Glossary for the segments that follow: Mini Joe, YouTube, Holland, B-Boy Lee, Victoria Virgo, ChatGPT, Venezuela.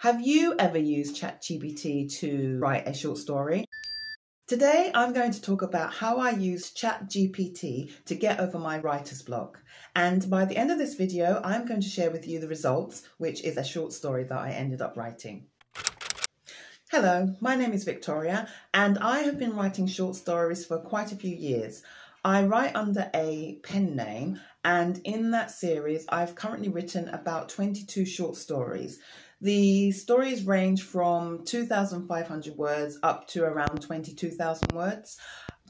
Have you ever used ChatGPT to write a short story? Today, I'm going to talk about how I used ChatGPT to get over my writer's block. And by the end of this video, I'm going to share with you the results, which is a short story that I ended up writing. Hello, my name is Victoria, and I have been writing short stories for quite a few years. I write under a pen name, and in that series, I've currently written about 22 short stories. The stories range from 2,500 words up to around 22,000 words.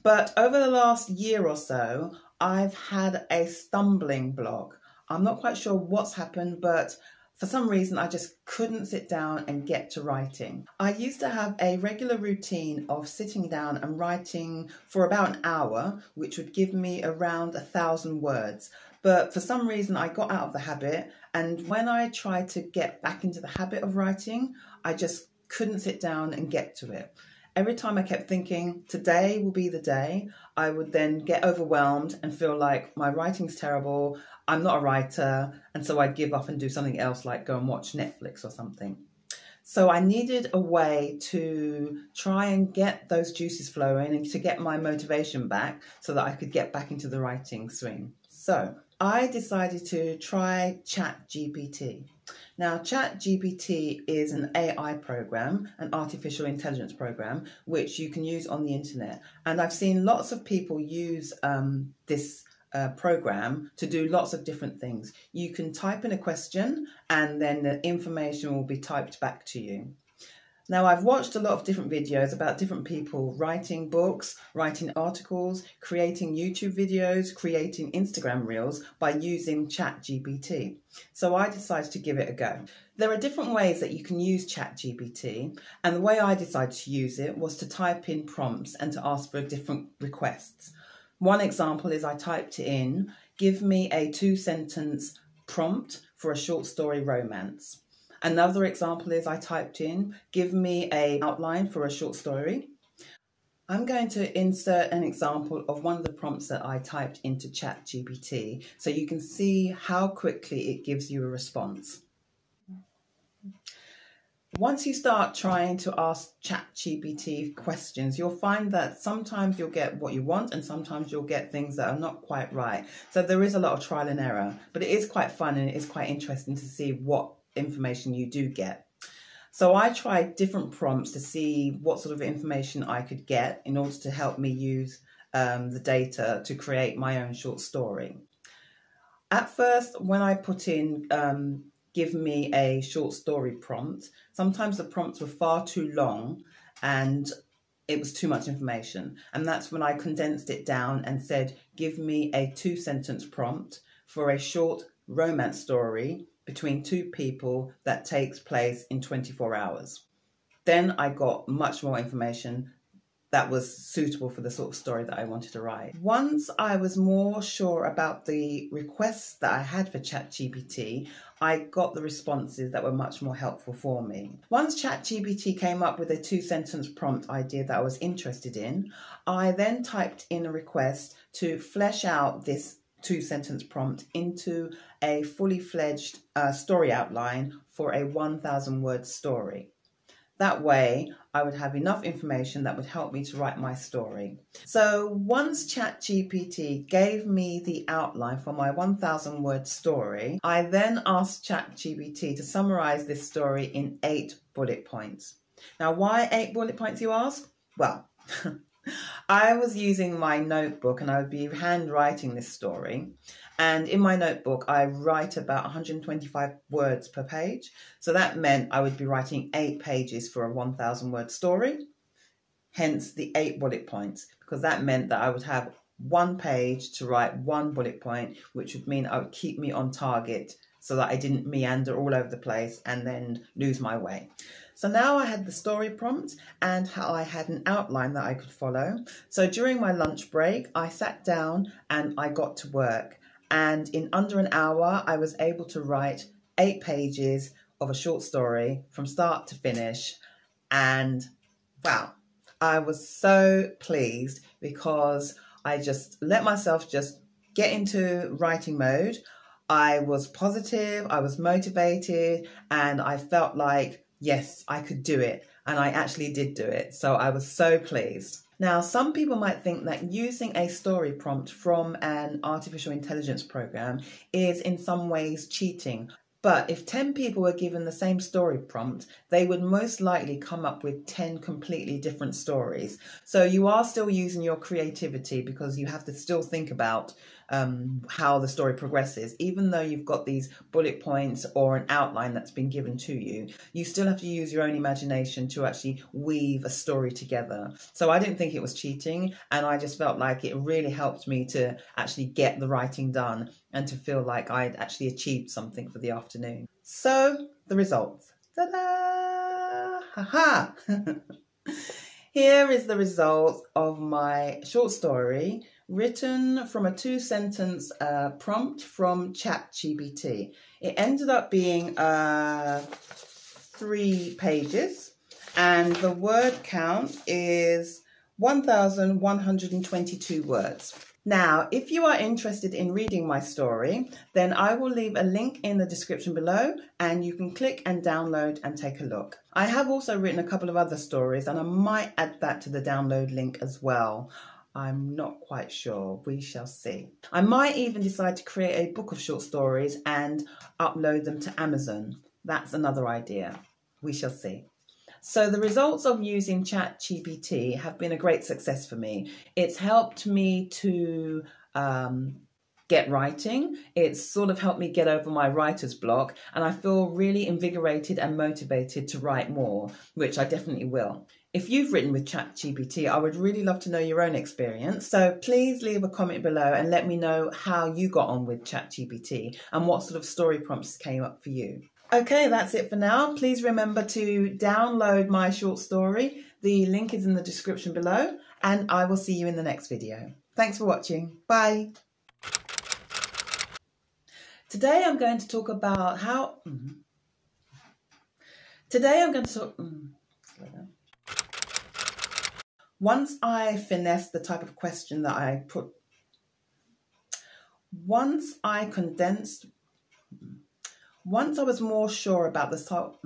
But over the last year or so, I've had a stumbling block. I'm not quite sure what's happened, but for some reason, I just couldn't sit down and get to writing. I used to have a regular routine of sitting down and writing for about an hour, which would give me around 1,000 words. But for some reason, I got out of the habit. And when I tried to get back into the habit of writing, I just couldn't sit down and get to it. Every time I kept thinking, today will be the day, I would then get overwhelmed and feel like my writing's terrible, I'm not a writer, and so I'd give up and do something else like go and watch Netflix or something. So I needed a way to try and get those juices flowing and to get my motivation back so that I could get back into the writing swing. So I decided to try ChatGPT. Now, ChatGPT is an AI program, an artificial intelligence program, which you can use on the internet. And I've seen lots of people use this program to do lots of different things. You can type in a question and then the information will be typed back to you. Now, I've watched a lot of different videos about different people writing books, writing articles, creating YouTube videos, creating Instagram reels by using ChatGPT. So I decided to give it a go. There are different ways that you can use ChatGPT, and the way I decided to use it was to type in prompts and to ask for different requests. One example is I typed in, give me a 2-sentence prompt for a short story romance. Another example is I typed in, give me an outline for a short story. I'm going to insert an example of one of the prompts that I typed into ChatGPT so you can see how quickly it gives you a response. Once you start trying to ask ChatGPT questions, you'll find that sometimes you'll get what you want and sometimes you'll get things that are not quite right. So there is a lot of trial and error, but it is quite fun and it is quite interesting to see what information you do get. So I tried different prompts to see what sort of information I could get in order to help me use the data to create my own short story. At first, when I put in give me a short story prompt, sometimes the prompts were far too long and it was too much information. And that's when I condensed it down and said, give me a 2-sentence prompt for a short romance story between two people that takes place in 24 hours. Then I got much more information that was suitable for the sort of story that I wanted to write. Once I was more sure about the requests that I had for ChatGPT, I got the responses that were much more helpful for me. Once ChatGPT came up with a 2-sentence prompt idea that I was interested in, I then typed in a request to flesh out this 2-sentence prompt into a fully fledged story outline for a 1,000-word story. That way, I would have enough information that would help me to write my story. So once ChatGPT gave me the outline for my 1,000-word story, I then asked ChatGPT to summarize this story in 8 bullet points. Now, why 8 bullet points, you ask? Well, I was using my notebook and I would be handwriting this story, and in my notebook I write about 125 words per page, so that meant I would be writing 8 pages for a 1,000-word story, hence the 8 bullet points, because that meant that I would have 1 page to write 1 bullet point, which would mean I would keep me on target so that I didn't meander all over the place and then lose my way. So now I had the story prompt and how I had an outline that I could follow. So during my lunch break, I sat down and I got to work. And in under an hour, I was able to write 8 pages of a short story from start to finish. And wow, I was so pleased because I just let myself just get into writing mode. I was positive, I was motivated, and I felt like yes, I could do it. And I actually did do it. So I was so pleased. Now, some people might think that using a story prompt from an artificial intelligence program is in some ways cheating. But if 10 people were given the same story prompt, they would most likely come up with 10 completely different stories. So you are still using your creativity because you have to still think about how the story progresses. Even though you've got these bullet points or an outline that's been given to you, you still have to use your own imagination to actually weave a story together. So I didn't think it was cheating, and I just felt like it really helped me to actually get the writing done and to feel like I'd actually achieved something for the afternoon. So the results, ta-da! Ha ha! Here is the result of my short story written from a 2-sentence prompt from ChatGPT. It ended up being 3 pages, and the word count is 1,122 words. Now, if you are interested in reading my story, then I will leave a link in the description below and you can click and download and take a look. I have also written a couple of other stories and I might add that to the download link as well. I'm not quite sure. We shall see. I might even decide to create a book of short stories and upload them to Amazon. That's another idea. We shall see. So the results of using ChatGPT have been a great success for me. It's helped me to get writing. It's sort of helped me get over my writer's block, and I feel really invigorated and motivated to write more, which I definitely will. If you've written with ChatGPT, I would really love to know your own experience. So please leave a comment below and let me know how you got on with ChatGPT and what sort of story prompts came up for you. Okay, that's it for now. Please remember to download my short story. The link is in the description below, and I will see you in the next video. Thanks for watching. Bye. Once I finesse the type of question that I put, once I was more sure about the salt.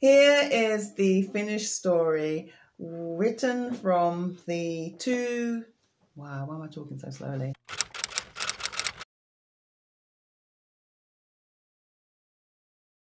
Here is the finished story written from the 2. Wow, why am I talking so slowly?